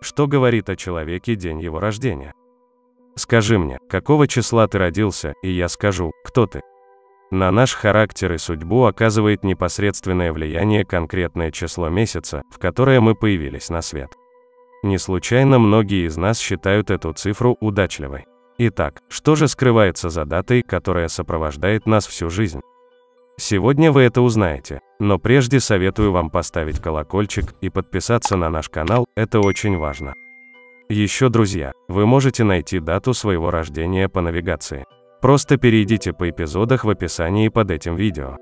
Что говорит о человеке день его рождения? Скажи мне, какого числа ты родился, и я скажу, кто ты. На наш характер и судьбу оказывает непосредственное влияние конкретное число месяца, в которое мы появились на свет. Не случайно многие из нас считают эту цифру удачливой. Итак, что же скрывается за датой, которая сопровождает нас всю жизнь? Сегодня вы это узнаете, но прежде советую вам поставить колокольчик и подписаться на наш канал, это очень важно. Еще, друзья, вы можете найти дату своего рождения по навигации. Просто перейдите по эпизодах в описании под этим видео.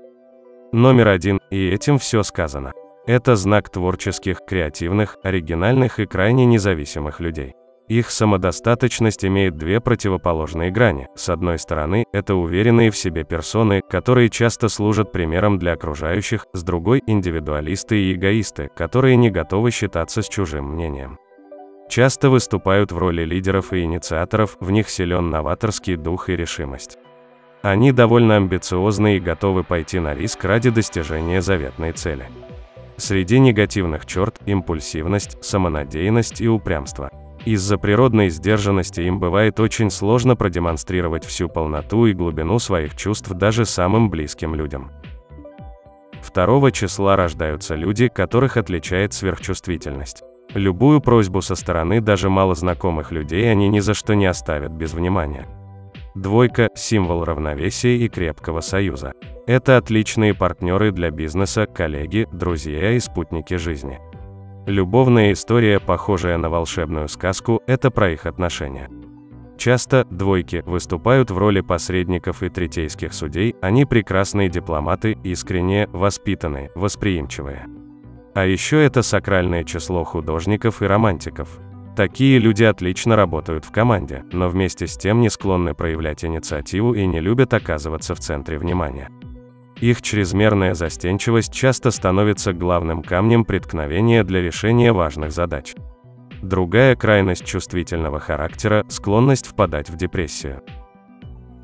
Номер 1, и этим все сказано. Это знак творческих, креативных, оригинальных и крайне независимых людей. Их самодостаточность имеет две противоположные грани. С одной стороны, это уверенные в себе персоны, которые часто служат примером для окружающих, с другой – индивидуалисты и эгоисты, которые не готовы считаться с чужим мнением. Часто выступают в роли лидеров и инициаторов, в них силен новаторский дух и решимость. Они довольно амбициозны и готовы пойти на риск ради достижения заветной цели. Среди негативных черт – импульсивность, самонадеянность и упрямство. Из-за природной сдержанности им бывает очень сложно продемонстрировать всю полноту и глубину своих чувств даже самым близким людям. 2 числа рождаются люди, которых отличает сверхчувствительность. Любую просьбу со стороны даже малознакомых людей они ни за что не оставят без внимания. 2 – символ равновесия и крепкого союза. Это отличные партнеры для бизнеса, коллеги, друзья и спутники жизни. Любовная история, похожая на волшебную сказку, это про их отношения. Часто 2 выступают в роли посредников и третейских судей, они прекрасные дипломаты, искренние, воспитанные, восприимчивые. А еще это сакральное число художников и романтиков. Такие люди отлично работают в команде, но вместе с тем не склонны проявлять инициативу и не любят оказываться в центре внимания. Их чрезмерная застенчивость часто становится главным камнем преткновения для решения важных задач. Другая крайность чувствительного характера – склонность впадать в депрессию.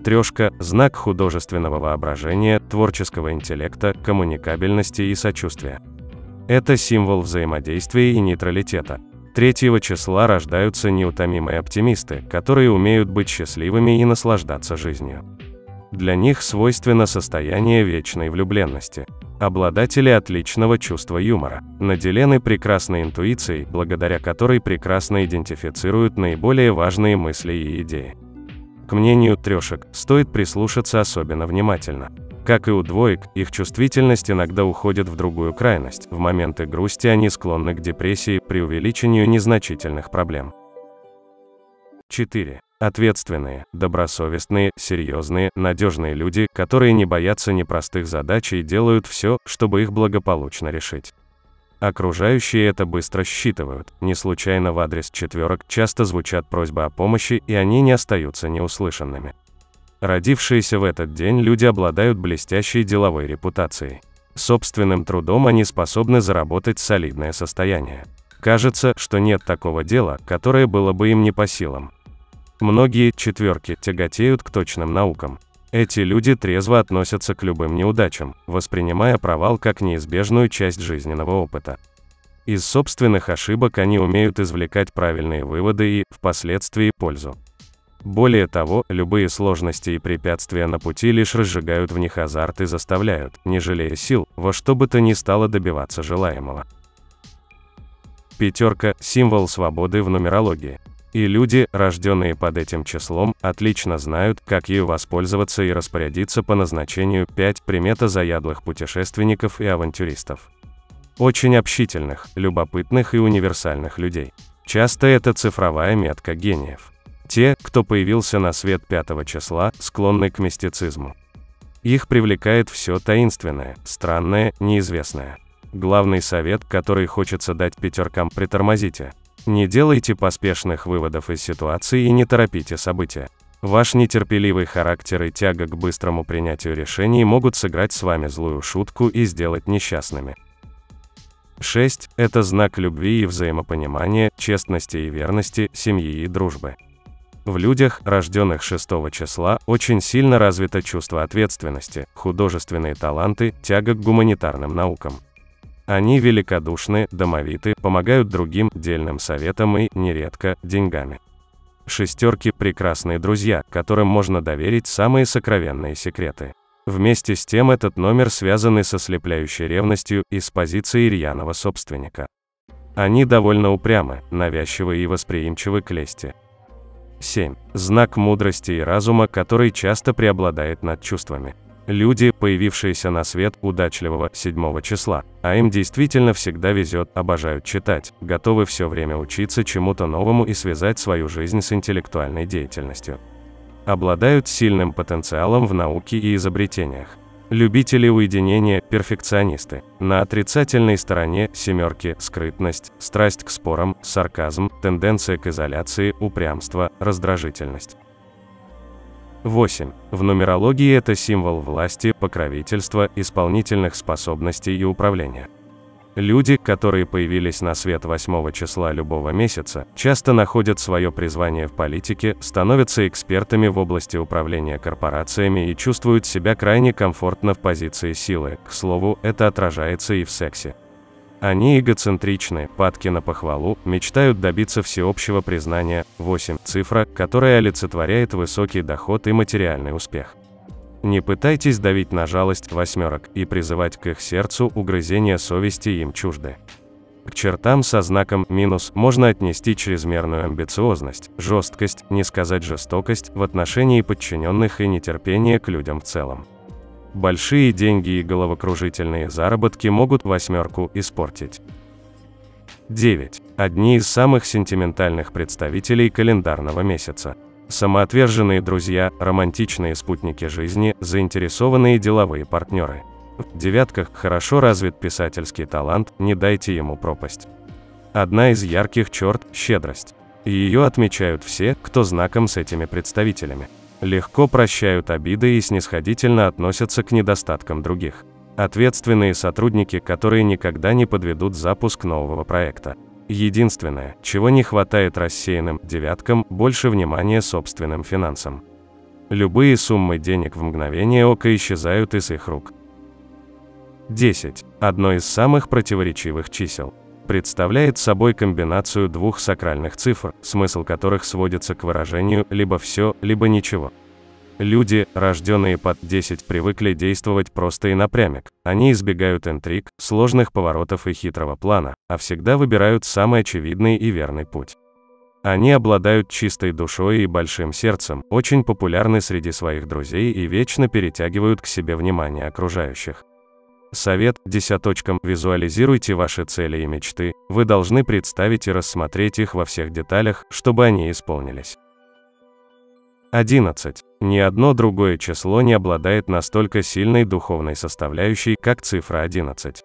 3 – знак художественного воображения, творческого интеллекта, коммуникабельности и сочувствия. Это символ взаимодействия и нейтралитета. 3 числа рождаются неутомимые оптимисты, которые умеют быть счастливыми и наслаждаться жизнью. Для них свойственно состояние вечной влюбленности. Обладатели отличного чувства юмора, наделены прекрасной интуицией, благодаря которой прекрасно идентифицируют наиболее важные мысли и идеи. К мнению 3 стоит прислушаться особенно внимательно. Как и у 2, их чувствительность иногда уходит в другую крайность, в моменты грусти они склонны к депрессии, при увеличению незначительных проблем. 4. Ответственные, добросовестные, серьезные, надежные люди, которые не боятся непростых задач и делают все, чтобы их благополучно решить. Окружающие это быстро считывают, не случайно в адрес 4 часто звучат просьбы о помощи, и они не остаются неуслышанными. Родившиеся в этот день люди обладают блестящей деловой репутацией. Собственным трудом они способны заработать солидное состояние. Кажется, что нет такого дела, которое было бы им не по силам. Многие 4 тяготеют к точным наукам. Эти люди трезво относятся к любым неудачам, воспринимая провал как неизбежную часть жизненного опыта. Из собственных ошибок они умеют извлекать правильные выводы и, впоследствии, пользу. Более того, любые сложности и препятствия на пути лишь разжигают в них азарт и заставляют, не жалея сил, во что бы то ни стало добиваться желаемого. 5 – символ свободы в нумерологии. И люди, рожденные под этим числом, отлично знают, как ею воспользоваться и распорядиться по назначению. 5 – примета заядлых путешественников и авантюристов. Очень общительных, любопытных и универсальных людей. Часто это цифровая метка гениев. Те, кто появился на свет 5 числа, склонны к мистицизму. Их привлекает все таинственное, странное, неизвестное. Главный совет, который хочется дать 5 – притормозите. Не делайте поспешных выводов из ситуации и не торопите события. Ваш нетерпеливый характер и тяга к быстрому принятию решений могут сыграть с вами злую шутку и сделать несчастными. 6 – это знак любви и взаимопонимания, честности и верности, семьи и дружбы. В людях, рожденных 6 числа, очень сильно развито чувство ответственности, художественные таланты, тяга к гуманитарным наукам. Они великодушны, домовиты, помогают другим, дельным советом и, нередко, деньгами. Шестерки – прекрасные друзья, которым можно доверить самые сокровенные секреты. Вместе с тем этот номер связан со слепляющей ревностью и с позицией рьяного собственника. Они довольно упрямы, навязчивы и восприимчивы к лести. 7. Знак мудрости и разума, который часто преобладает над чувствами. Люди, появившиеся на свет удачливого 7 числа, а им действительно всегда везет, обожают читать, готовы все время учиться чему-то новому и связать свою жизнь с интеллектуальной деятельностью. Обладают сильным потенциалом в науке и изобретениях. Любители уединения, перфекционисты. На отрицательной стороне семерки – скрытность, страсть к спорам, сарказм, тенденция к изоляции, упрямство, раздражительность. 8. В нумерологии это символ власти, покровительства, исполнительных способностей и управления. Люди, которые появились на свет 8 числа любого месяца, часто находят свое призвание в политике, становятся экспертами в области управления корпорациями и чувствуют себя крайне комфортно в позиции силы. К слову, это отражается и в сексе. Они эгоцентричны, падки на похвалу, мечтают добиться всеобщего признания. 8 – цифра, которая олицетворяет высокий доход и материальный успех. Не пытайтесь давить на жалость восьмерок и призывать к их сердцу, угрызения совести им чужды. К чертам со знаком «минус» можно отнести чрезмерную амбициозность, жесткость, не сказать жестокость, в отношении подчиненных и нетерпение к людям в целом. Большие деньги и головокружительные заработки могут восьмерку испортить. 9. Одни из самых сентиментальных представителей календарного месяца. Самоотверженные друзья, романтичные спутники жизни, заинтересованные деловые партнеры. В девятках хорошо развит писательский талант, не дайте ему пропасть. Одна из ярких черт – щедрость. Ее отмечают все, кто знаком с этими представителями. Легко прощают обиды и снисходительно относятся к недостаткам других. Ответственные сотрудники, которые никогда не подведут запуск нового проекта. Единственное, чего не хватает рассеянным девяткам, больше внимания собственным финансам. Любые суммы денег в мгновение ока исчезают из их рук. 10. Одно из самых противоречивых чисел. Представляет собой комбинацию двух сакральных цифр, смысл которых сводится к выражению «либо все, либо ничего». Люди, рожденные под 10, привыкли действовать просто и напрямик. Они избегают интриг, сложных поворотов и хитрого плана, а всегда выбирают самый очевидный и верный путь. Они обладают чистой душой и большим сердцем, очень популярны среди своих друзей и вечно перетягивают к себе внимание окружающих. Совет десяточкам: визуализируйте ваши цели и мечты, вы должны представить и рассмотреть их во всех деталях, чтобы они исполнились. 11. Ни одно другое число не обладает настолько сильной духовной составляющей, как цифра 11.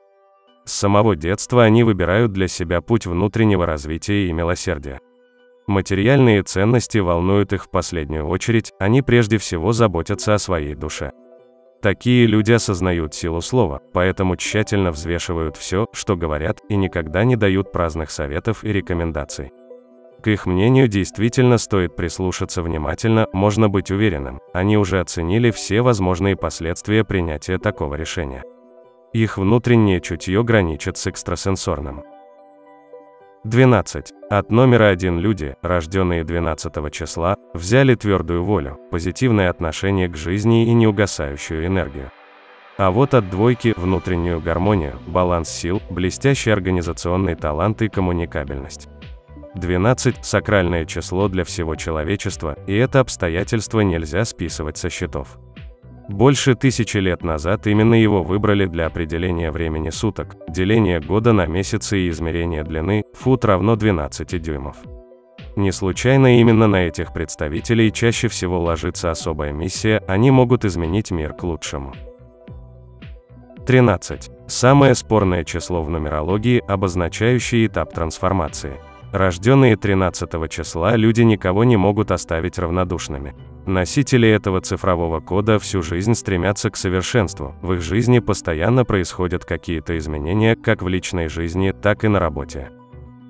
С самого детства они выбирают для себя путь внутреннего развития и милосердия. Материальные ценности волнуют их в последнюю очередь, они прежде всего заботятся о своей душе. Такие люди осознают силу слова, поэтому тщательно взвешивают все, что говорят, и никогда не дают праздных советов и рекомендаций. К их мнению действительно стоит прислушаться внимательно, можно быть уверенным, они уже оценили все возможные последствия принятия такого решения. Их внутреннее чутье граничит с экстрасенсорным. 12. От номера 1 люди, рожденные 12 числа, взяли твердую волю, позитивное отношение к жизни и неугасающую энергию. А вот от 2 внутреннюю гармонию, баланс сил, блестящий организационный талант и коммуникабельность. 12 – сакральное число для всего человечества, и это обстоятельство нельзя списывать со счетов. Больше 1000 лет назад именно его выбрали для определения времени суток, деления года на месяцы и измерения длины, фут равно 12 дюймов. Не случайно именно на этих представителей чаще всего ложится особая миссия, они могут изменить мир к лучшему. 13. Самое спорное число в нумерологии, обозначающее этап трансформации. Рожденные 13 числа люди никого не могут оставить равнодушными. Носители этого цифрового кода всю жизнь стремятся к совершенству, в их жизни постоянно происходят какие-то изменения, как в личной жизни, так и на работе.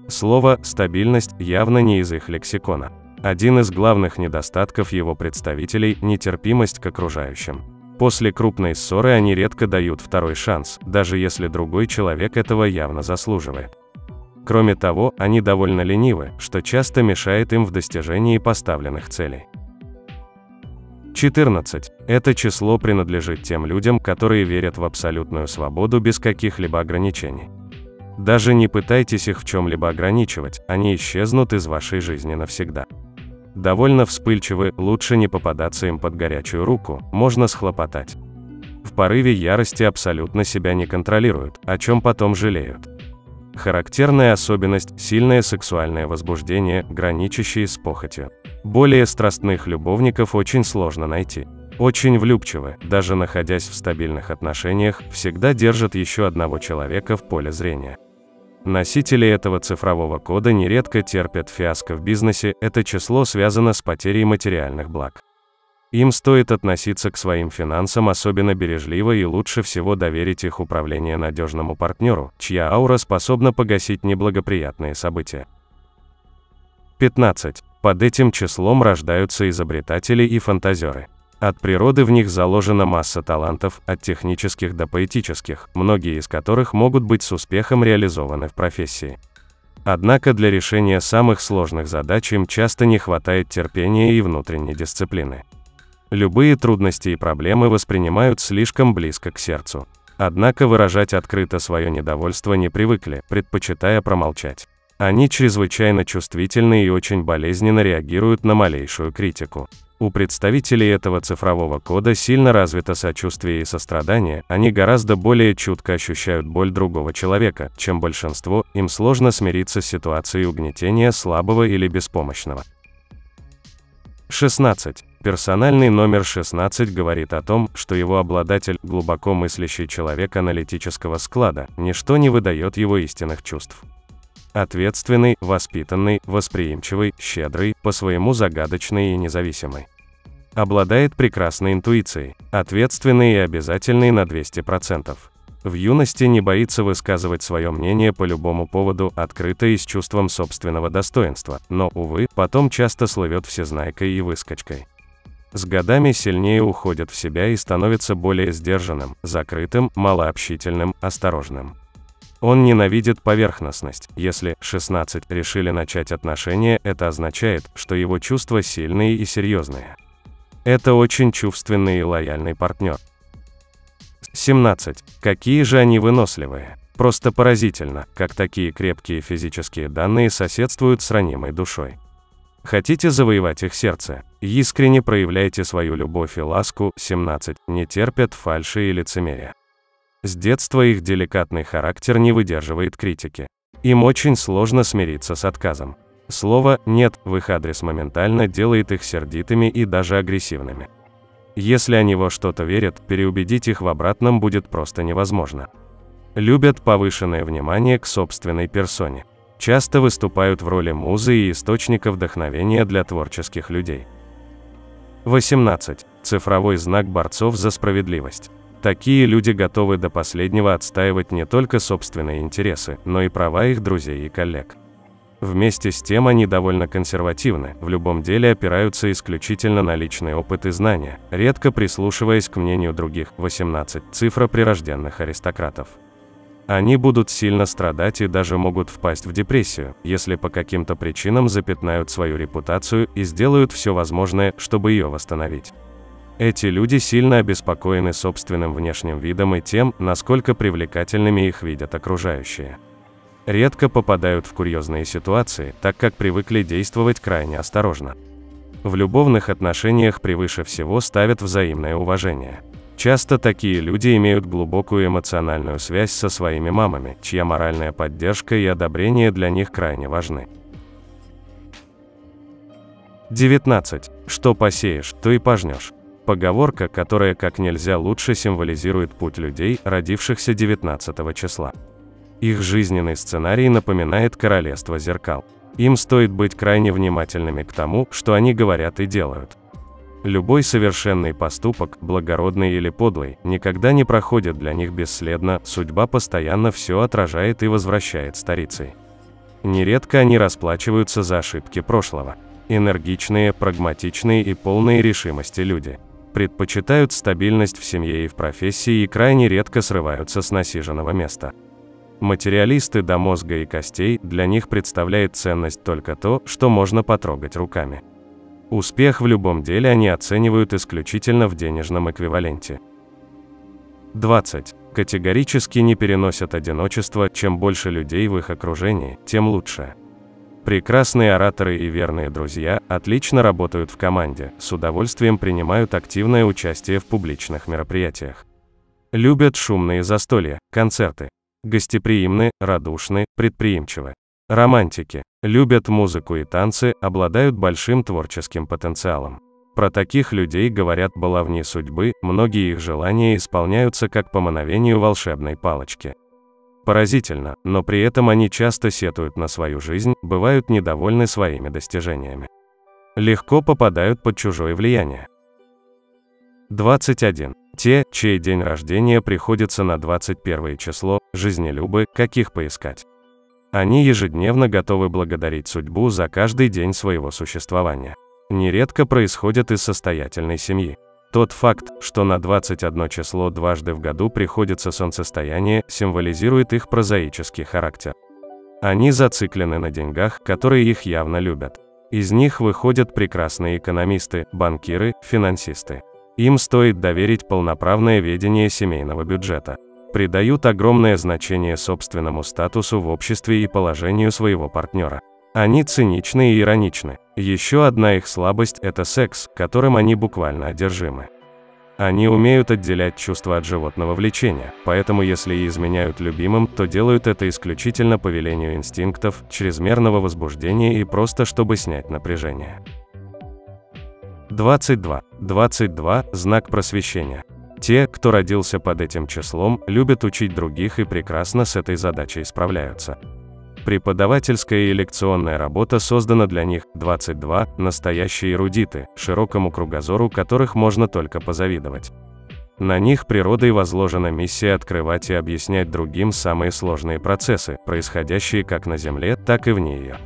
Слово «стабильность» явно не из их лексикона. Один из главных недостатков его представителей – нетерпимость к окружающим. После крупной ссоры они редко дают второй шанс, даже если другой человек этого явно заслуживает. Кроме того, они довольно ленивы, что часто мешает им в достижении поставленных целей. 14. Это число принадлежит тем людям, которые верят в абсолютную свободу без каких-либо ограничений. Даже не пытайтесь их в чем-либо ограничивать, они исчезнут из вашей жизни навсегда. Довольно вспыльчивы, лучше не попадаться им под горячую руку, можно схлопотать. В порыве ярости абсолютно себя не контролируют, о чем потом жалеют. Характерная особенность – сильное сексуальное возбуждение, граничащее с похотью. Более страстных любовников очень сложно найти. Очень влюбчивы, даже находясь в стабильных отношениях, всегда держат еще одного человека в поле зрения. Носители этого цифрового кода нередко терпят фиаско в бизнесе, это число связано с потерей материальных благ. Им стоит относиться к своим финансам особенно бережливо и лучше всего доверить их управление надежному партнеру, чья аура способна погасить неблагоприятные события. 15. Под этим числом рождаются изобретатели и фантазеры. От природы в них заложена масса талантов, от технических до поэтических, многие из которых могут быть с успехом реализованы в профессии. Однако для решения самых сложных задач им часто не хватает терпения и внутренней дисциплины. Любые трудности и проблемы воспринимают слишком близко к сердцу. Однако выражать открыто свое недовольство не привыкли, предпочитая промолчать. Они чрезвычайно чувствительны и очень болезненно реагируют на малейшую критику. У представителей этого цифрового кода сильно развито сочувствие и сострадание, они гораздо более чутко ощущают боль другого человека, чем большинство, им сложно смириться с ситуацией угнетения слабого или беспомощного. 16. Персональный номер 16 говорит о том, что его обладатель – глубоко мыслящий человек аналитического склада, ничто не выдает его истинных чувств. Ответственный, воспитанный, восприимчивый, щедрый, по своему загадочный и независимый. Обладает прекрасной интуицией, ответственный и обязательный на 200%. В юности не боится высказывать свое мнение по любому поводу, открыто и с чувством собственного достоинства, но, увы, потом часто слывет всезнайкой и выскочкой. С годами сильнее уходит в себя и становится более сдержанным, закрытым, малообщительным, осторожным. Он ненавидит поверхностность. Если 16 решили начать отношения, это означает, что его чувства сильные и серьезные. Это очень чувственный и лояльный партнер. 17. Какие же они выносливые. Просто поразительно, как такие крепкие физические данные соседствуют с ранимой душой. Хотите завоевать их сердце? Искренне проявляйте свою любовь и ласку. 17. Не терпят фальши и лицемерия. С детства их деликатный характер не выдерживает критики. Им очень сложно смириться с отказом. Слово «нет» в их адрес моментально делает их сердитыми и даже агрессивными. Если они во что-то верят, переубедить их в обратном будет просто невозможно. Любят повышенное внимание к собственной персоне. Часто выступают в роли музы и источника вдохновения для творческих людей. 18. Цифровой знак борцов за справедливость. Такие люди готовы до последнего отстаивать не только собственные интересы, но и права их друзей и коллег. Вместе с тем они довольно консервативны, в любом деле опираются исключительно на личный опыт и знания, редко прислушиваясь к мнению других. 18. Цифра прирожденных аристократов. Они будут сильно страдать и даже могут впасть в депрессию, если по каким-то причинам запятнают свою репутацию и сделают все возможное, чтобы ее восстановить. Эти люди сильно обеспокоены собственным внешним видом и тем, насколько привлекательными их видят окружающие. Редко попадают в курьезные ситуации, так как привыкли действовать крайне осторожно. В любовных отношениях превыше всего ставят взаимное уважение. Часто такие люди имеют глубокую эмоциональную связь со своими мамами, чья моральная поддержка и одобрение для них крайне важны. 19. Что посеешь, то и пожнешь. Поговорка, которая как нельзя лучше символизирует путь людей, родившихся 19 числа. Их жизненный сценарий напоминает королевство зеркал. Им стоит быть крайне внимательными к тому, что они говорят и делают. Любой совершенный поступок, благородный или подлый, никогда не проходит для них бесследно, судьба постоянно все отражает и возвращает старицей. Нередко они расплачиваются за ошибки прошлого. Энергичные, прагматичные и полные решимости люди. предпочитают стабильность в семье и в профессии и крайне редко срываются с насиженного места. Материалисты до мозга и костей, для них представляет ценность только то, что можно потрогать руками. Успех в любом деле они оценивают исключительно в денежном эквиваленте. 20. Категорически не переносят одиночество, чем больше людей в их окружении, тем лучше. Прекрасные ораторы и верные друзья, отлично работают в команде, с удовольствием принимают активное участие в публичных мероприятиях. Любят шумные застолья, концерты. Гостеприимны, радушны, предприимчивы. Романтики. Любят музыку и танцы, обладают большим творческим потенциалом. Про таких людей говорят баловни судьбы, многие их желания исполняются как по мановению волшебной палочки. Поразительно, но при этом они часто сетуют на свою жизнь, бывают недовольны своими достижениями. Легко попадают под чужое влияние. 21. Те, чей день рождения приходится на 21 число, жизнелюбы, каких поискать. Они ежедневно готовы благодарить судьбу за каждый день своего существования. Нередко происходят из состоятельной семьи. Тот факт, что на 21 число дважды в году приходится солнцестояние, символизирует их прозаический характер. Они зациклены на деньгах, которые их явно любят. Из них выходят прекрасные экономисты, банкиры, финансисты. Им стоит доверить полноправное ведение семейного бюджета. Придают огромное значение собственному статусу в обществе и положению своего партнера. Они циничны и ироничны. Еще одна их слабость – это секс, которым они буквально одержимы. Они умеют отделять чувства от животного влечения, поэтому если и изменяют любимым, то делают это исключительно по велению инстинктов, чрезмерного возбуждения и просто чтобы снять напряжение. 22. 22 – знак просвещения. Те, кто родился под этим числом, любят учить других и прекрасно с этой задачей справляются. Преподавательская и лекционная работа создана для них. 22 – настоящие эрудиты, широкому кругозору которых можно только позавидовать. На них природой возложена миссия открывать и объяснять другим самые сложные процессы, происходящие как на Земле, так и вне ее.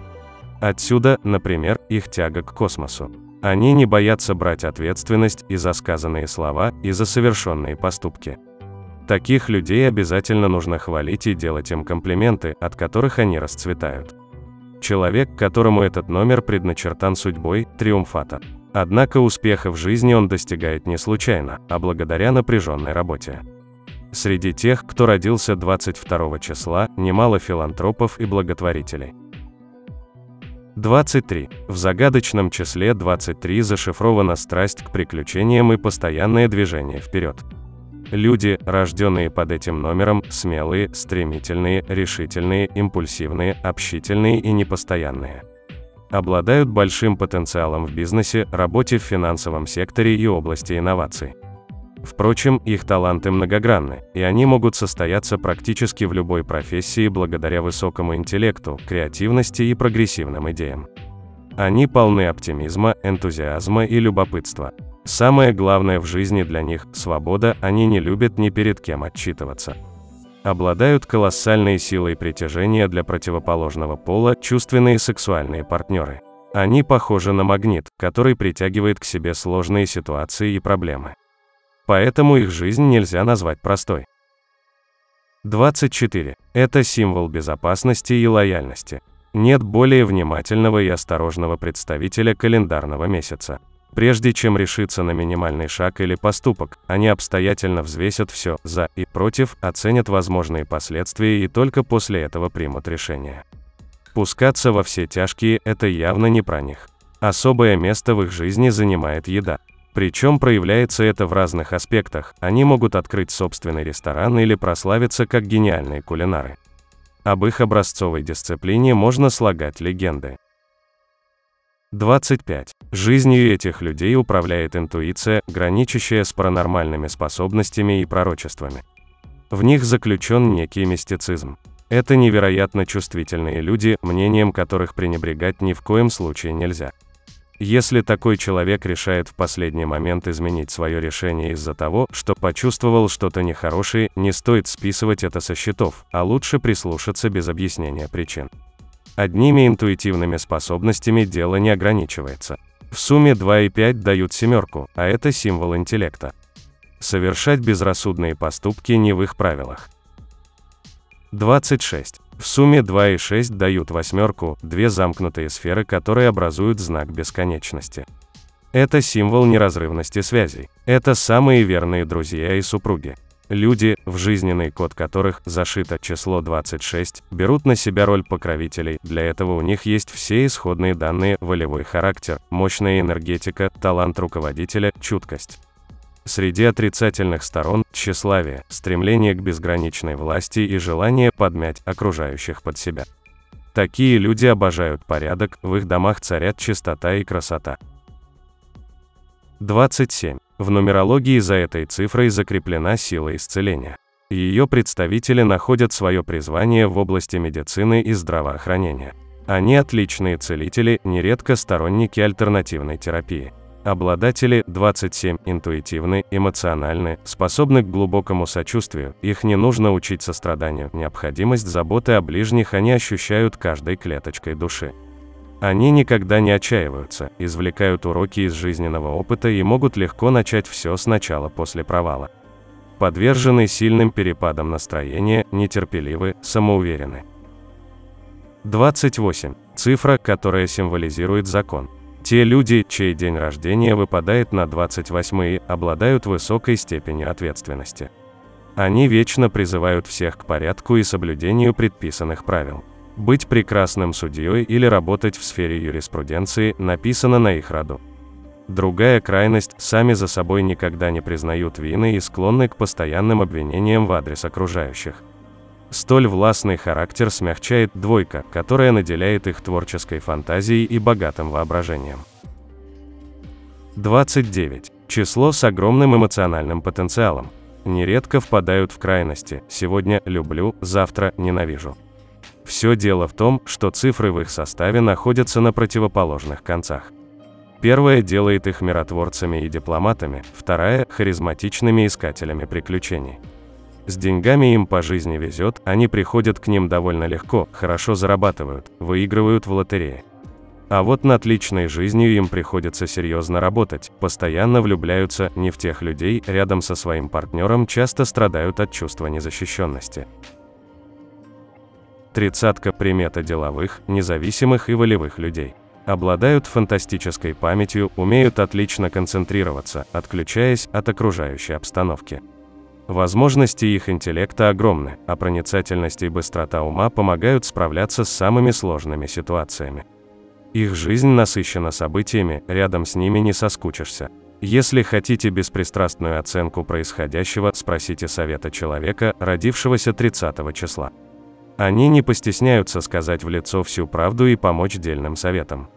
Отсюда, например, их тяга к космосу. Они не боятся брать ответственность и за сказанные слова, и за совершенные поступки. Таких людей обязательно нужно хвалить и делать им комплименты, от которых они расцветают. Человек, которому этот номер предначертан судьбой, триумфатор. Однако успеха в жизни он достигает не случайно, а благодаря напряженной работе. Среди тех, кто родился 22 числа, немало филантропов и благотворителей. 23. В загадочном числе 23 зашифрована страсть к приключениям и постоянное движение вперед. Люди, рожденные под этим номером, смелые, стремительные, решительные, импульсивные, общительные и непостоянные. Обладают большим потенциалом в бизнесе, работе в финансовом секторе и области инноваций. Впрочем, их таланты многогранны, и они могут состояться практически в любой профессии благодаря высокому интеллекту, креативности и прогрессивным идеям. Они полны оптимизма, энтузиазма и любопытства. Самое главное в жизни для них – свобода, они не любят ни перед кем отчитываться. Обладают колоссальной силой притяжения для противоположного пола, чувственные сексуальные партнеры. Они похожи на магнит, который притягивает к себе сложные ситуации и проблемы. Поэтому их жизнь нельзя назвать простой. 24. Это символ безопасности и лояльности. Нет более внимательного и осторожного представителя календарного месяца. Прежде чем решиться на минимальный шаг или поступок, они обстоятельно взвесят все «за» и «против», оценят возможные последствия и только после этого примут решение. Пускаться во все тяжкие – это явно не про них. Особое место в их жизни занимает еда. Причем проявляется это в разных аспектах, они могут открыть собственный ресторан или прославиться как гениальные кулинары. Об их образцовой дисциплине можно слагать легенды. 25. Жизнью этих людей управляет интуиция, граничащая с паранормальными способностями и пророчествами. В них заключен некий мистицизм. Это невероятно чувствительные люди, мнением которых пренебрегать ни в коем случае нельзя. Если такой человек решает в последний момент изменить свое решение из-за того, что почувствовал что-то нехорошее, не стоит списывать это со счетов, а лучше прислушаться без объяснения причин. Одними интуитивными способностями дело не ограничивается. В сумме 2 и 5 дают семерку, а это символ интеллекта. Совершать безрассудные поступки не в их правилах. 26. В сумме 2 и 6 дают восьмерку, две замкнутые сферы, которые образуют знак бесконечности. Это символ неразрывности связей. Это самые верные друзья и супруги. Люди, в жизненный код которых зашито число 26, берут на себя роль покровителей, для этого у них есть все исходные данные: волевой характер, мощная энергетика, талант руководителя, чуткость. Среди отрицательных сторон – тщеславие, стремление к безграничной власти и желание подмять окружающих под себя. Такие люди обожают порядок, в их домах царят чистота и красота. 27. В нумерологии за этой цифрой закреплена сила исцеления. Ее представители находят свое призвание в области медицины и здравоохранения. Они отличные целители, нередко сторонники альтернативной терапии. Обладатели 27 интуитивны, эмоциональны, способны к глубокому сочувствию, их не нужно учить состраданию, необходимость заботы о ближних они ощущают каждой клеточкой души. Они никогда не отчаиваются, извлекают уроки из жизненного опыта и могут легко начать все сначала после провала. Подвержены сильным перепадам настроения, нетерпеливы, самоуверены. 28. Цифра, которая символизирует закон. Те люди, чей день рождения выпадает на 28-е, обладают высокой степенью ответственности. Они вечно призывают всех к порядку и соблюдению предписанных правил. Быть прекрасным судьей или работать в сфере юриспруденции написано на их роду. Другая крайность – сами за собой никогда не признают вины и склонны к постоянным обвинениям в адрес окружающих. Столь властный характер смягчает двойка, которая наделяет их творческой фантазией и богатым воображением. 29. Число с огромным эмоциональным потенциалом. Нередко впадают в крайности: сегодня люблю, завтра ненавижу. Все дело в том, что цифры в их составе находятся на противоположных концах. Первая делает их миротворцами и дипломатами, вторая – харизматичными искателями приключений. С деньгами им по жизни везет, они приходят к ним довольно легко, хорошо зарабатывают, выигрывают в лотерее. А вот над личной жизнью им приходится серьезно работать, постоянно влюбляются не в тех людей, рядом со своим партнером часто страдают от чувства незащищенности. 30-ка – примета деловых, независимых и волевых людей. Обладают фантастической памятью, умеют отлично концентрироваться, отключаясь от окружающей обстановки. Возможности их интеллекта огромны, а проницательность и быстрота ума помогают справляться с самыми сложными ситуациями. Их жизнь насыщена событиями, рядом с ними не соскучишься. Если хотите беспристрастную оценку происходящего, спросите совета человека, родившегося 30 числа. Они не постесняются сказать в лицо всю правду и помочь дельным советам.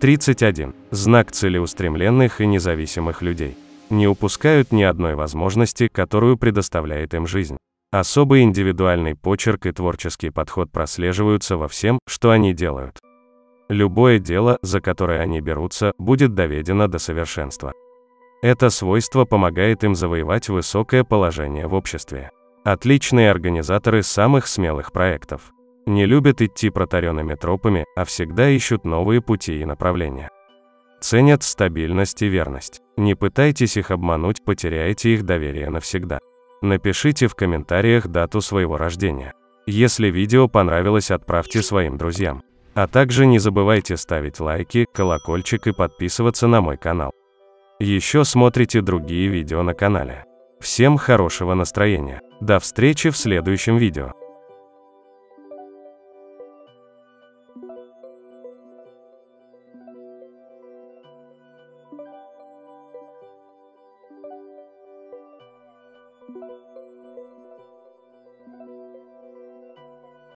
31. Знак целеустремленных и независимых людей. Не упускают ни одной возможности, которую предоставляет им жизнь. Особый индивидуальный почерк и творческий подход прослеживаются во всем, что они делают. Любое дело, за которое они берутся, будет доведено до совершенства. Это свойство помогает им завоевать высокое положение в обществе. Отличные организаторы самых смелых проектов. Не любят идти протаренными тропами, а всегда ищут новые пути и направления. Ценят стабильность и верность. Не пытайтесь их обмануть, потеряете их доверие навсегда. Напишите в комментариях дату своего рождения. Если видео понравилось, отправьте своим друзьям. А также не забывайте ставить лайки, колокольчик и подписываться на мой канал. Еще смотрите другие видео на канале. Всем хорошего настроения. До встречи в следующем видео.